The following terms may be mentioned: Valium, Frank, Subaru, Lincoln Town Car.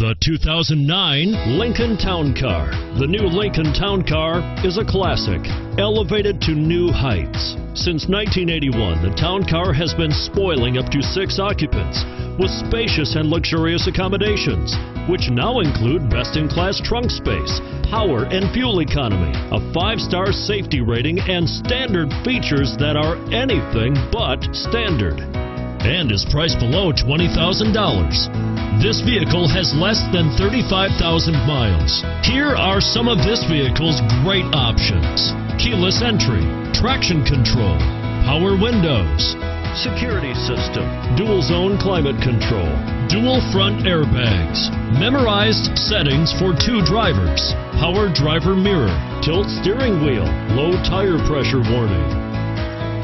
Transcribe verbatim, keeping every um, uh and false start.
The two thousand nine Lincoln Town Car. The new Lincoln Town Car is a classic, elevated to new heights. Since nineteen eighty-one, the Town Car has been spoiling up to six occupants with spacious and luxurious accommodations, which now include best-in-class trunk space, power and fuel economy, a five-star safety rating, and standard features that are anything but standard, and is priced below twenty thousand dollars. This vehicle has less than thirty-five thousand miles. Here are some of this vehicle's great options: keyless entry, traction control, power windows, security system, dual zone climate control, dual front airbags, memorized settings for two drivers, power driver mirror, tilt steering wheel, low tire pressure warning.